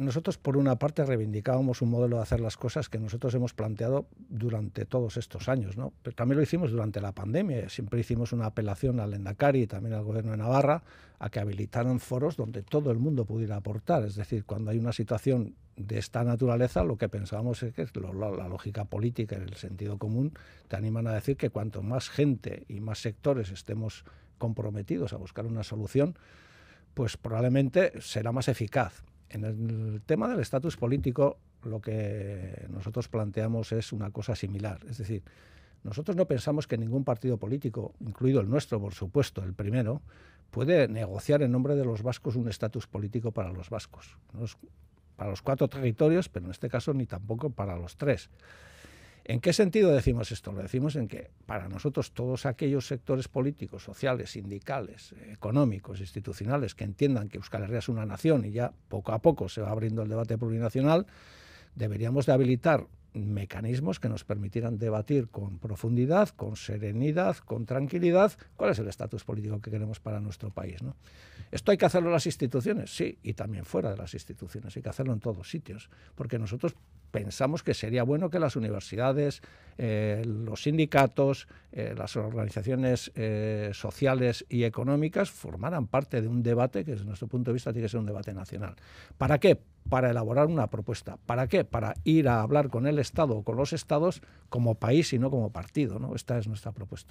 nosotros por una parte reivindicábamos un modelo de hacer las cosas que nosotros hemos planteado durante todos estos años, ¿no? Pero también lo hicimos durante la pandemia, siempre hicimos una apelación al Lendakari y también al Gobierno de Navarra a que habilitaran foros donde todo el mundo pudiera aportar, es decir, cuando hay una situación de esta naturaleza, lo que pensábamos es que la lógica política y el sentido común te animan a decir que cuanto más gente y más sectores estemos comprometidos a buscar una solución, pues probablemente será más eficaz. En el tema del estatus político, lo que nosotros planteamos es una cosa similar. Es decir, nosotros no pensamos que ningún partido político, incluido el nuestro, por supuesto, el primero, puede negociar en nombre de los vascos un estatus político para los vascos. No es para los 4 territorios, pero en este caso ni tampoco para los 3. ¿En qué sentido decimos esto? Lo decimos en que para nosotros todos aquellos sectores políticos, sociales, sindicales, económicos, institucionales que entiendan que Euskal Herria es una nación y ya poco a poco se va abriendo el debate plurinacional, deberíamos de habilitar mecanismos que nos permitieran debatir con profundidad, con serenidad, con tranquilidad, cuál es el estatus político que queremos para nuestro país, ¿no? ¿Esto hay que hacerlo en las instituciones? Sí, y también fuera de las instituciones, hay que hacerlo en todos sitios, porque nosotros pensamos que sería bueno que las universidades, los sindicatos, las organizaciones sociales y económicas formaran parte de un debate que desde nuestro punto de vista tiene que ser un debate nacional. ¿Para qué? Para elaborar una propuesta. ¿Para qué? Para ir a hablar con el Estado o con los Estados como país y no como partido, ¿no? Esta es nuestra propuesta.